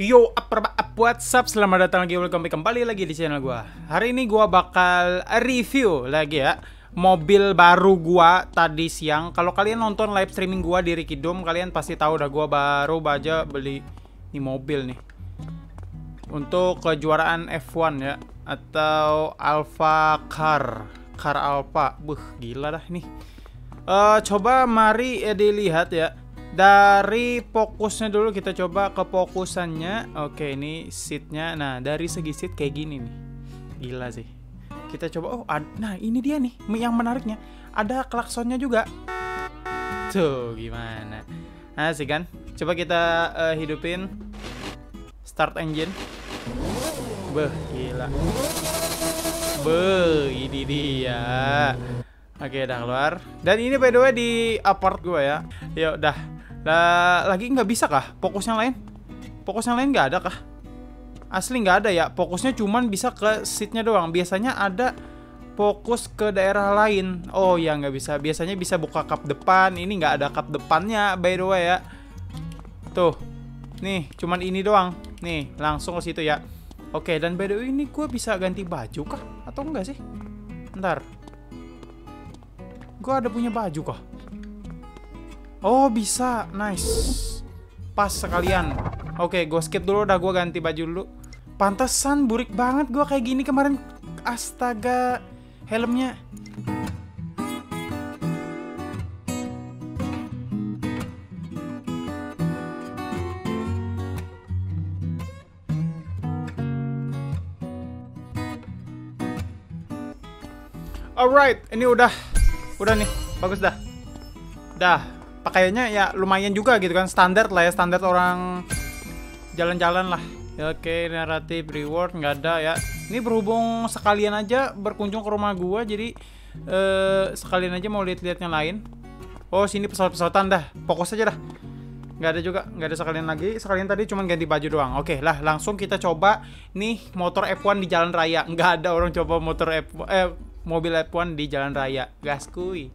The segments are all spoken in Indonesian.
Yo, what's up? Selamat datang lagi, welcome back kembali lagi di channel gua. Hari ini gua bakal review lagi ya mobil baru gua tadi siang. Kalau kalian nonton live streaming gua di Rikidom, kalian pasti tahu dah gua baru aja beli ini mobil nih untuk kejuaraan F1 ya, atau Alpha Car Alpha. Gila dah nih. Coba mari dilihat ya. Dari fokusnya dulu, kita coba ke fokusannya. Oke, ini seatnya. Nah, dari segi seat kayak gini nih. Gila sih. Kita coba, nah ini dia nih yang menariknya. Ada klaksonnya juga. Tuh, gimana. Asik kan? Coba kita hidupin. Start engine. Gila. Ini dia. Oke, udah keluar. Dan ini by the way di apart gue ya. Yuk, lagi nggak bisa kah? Fokus yang lain nggak ada kah? Asli nggak ada ya. Fokusnya cuman bisa ke seatnya doang. Biasanya ada fokus ke daerah lain. Oh ya, nggak bisa. Biasanya bisa buka kap depan. Ini nggak ada kap depannya by the way ya. Tuh, nih cuman ini doang. Nih langsung ke situ ya. Oke, dan by the way ini gue bisa ganti baju kah? Atau enggak sih? Ntar gue ada punya baju kah? Oh bisa, nice, pas sekalian. Oke, gue skip dulu, udah gue ganti baju dulu. Pantesan burik banget gue kayak gini kemarin. Astaga, helmnya. Alright, ini udah nih, bagus dah. Dah. Pakaiannya ya lumayan juga gitu kan, standar lah ya, standar orang jalan-jalan lah. Oke, naratif reward nggak ada ya. Ini berhubung sekalian aja berkunjung ke rumah gua, jadi sekalian aja mau lihat-lihat yang lain. Oh, sini pesawat-pesawatan dah, fokus aja dah. Nggak ada juga, nggak ada sekalian lagi. Sekalian tadi cuman ganti baju doang. Oke lah, langsung kita coba nih motor F1 di jalan raya. Nggak ada orang coba motor mobil F1 di jalan raya. Gas kuy.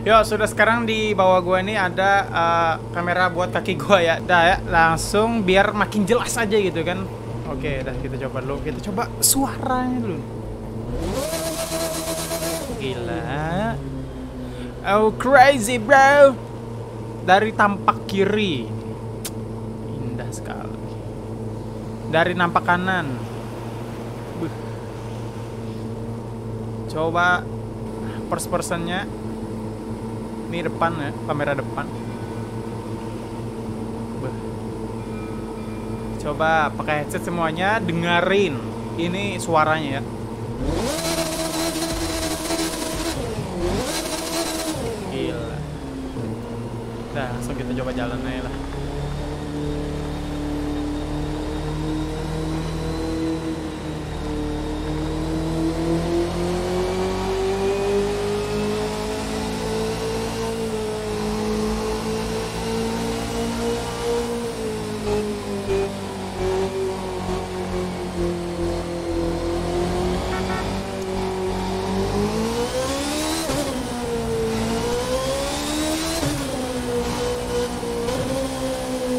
Yo, sudah sekarang di bawah gua ini ada kamera buat kaki gua ya. Dah ya, langsung biar makin jelas aja gitu kan. Oke, dah kita coba dulu. Kita coba suaranya dulu. Gila. Oh, crazy bro. Dari tampak kiri. Indah sekali. Dari nampak kanan. Coba first person-nya. Ini depan ya, kamera depan. Coba pakai headset semuanya, dengerin ini suaranya ya. Gila. Nah, langsung kita coba jalan aja lah.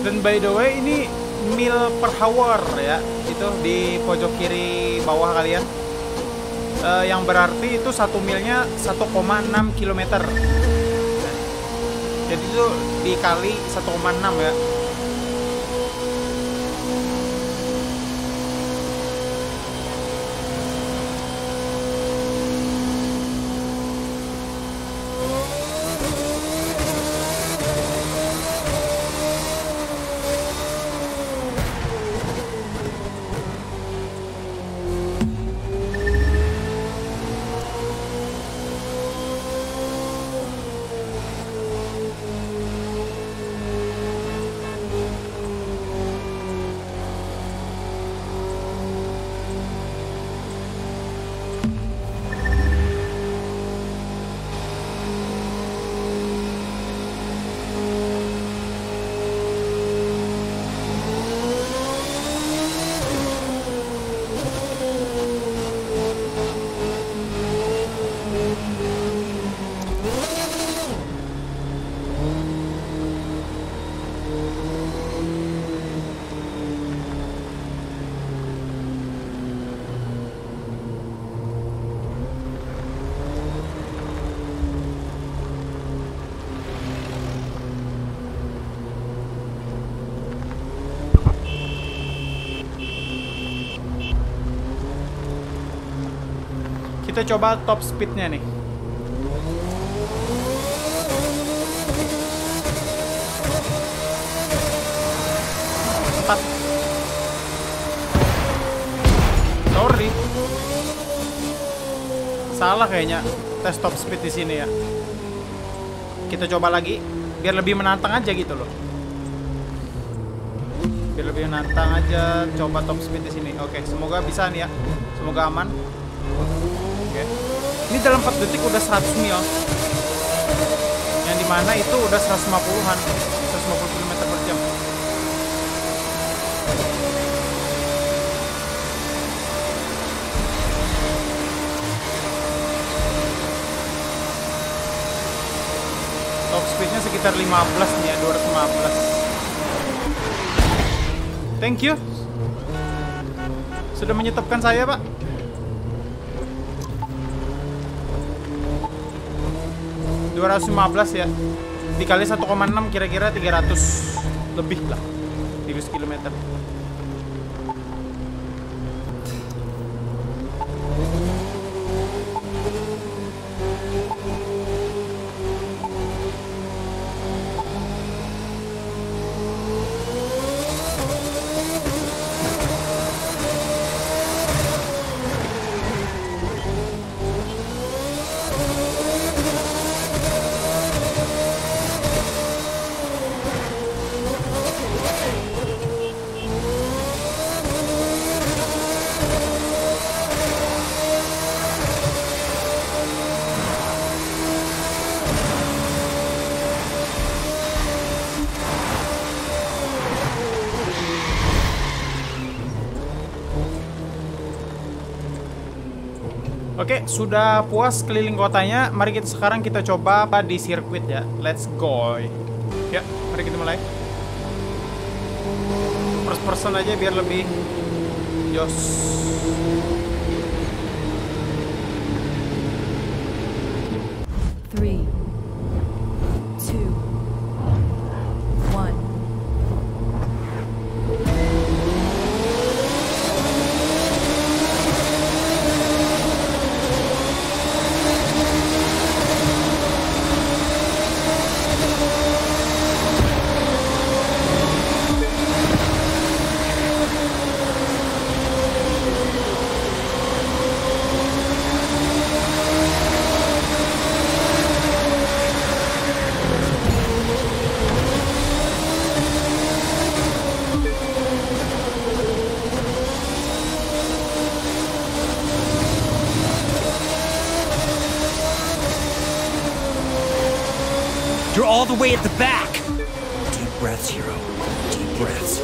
Dan by the way ini mil per hour ya, itu di pojok kiri bawah kalian, yang berarti itu satu milnya 1,6 km. Jadi itu dikali 1,6 ya. Kita coba top speednya nih. Sorry, salah kayaknya tes top speed di sini ya. Kita coba lagi, biar lebih menantang aja gitu loh. Biar lebih menantang aja, coba top speed di sini. Oke, semoga bisa nih ya, semoga aman. Oke, ini dalam 4 detik udah 100 mil. Yang dimana itu udah 150-an, 150 km per jam. Top speednya sekitar 15 nih ya, 215. Thank you, sudah menyetopkan saya pak. $215 ya, dikali 1,6 kira-kira 300 lebih lah, 300 km. Oke, sudah puas keliling kotanya. Mari kita sekarang kita coba di sirkuit ya. Let's go. Ya, mari kita mulai. First person aja biar lebih jos. You're all the way at the back. Deep breaths, hero. Deep breaths.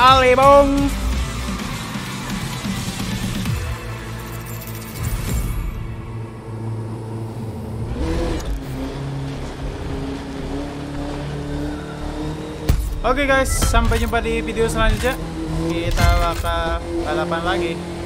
Ali Bung. Oke guys, sampai jumpa di video selanjutnya. Kita bakal balapan lagi.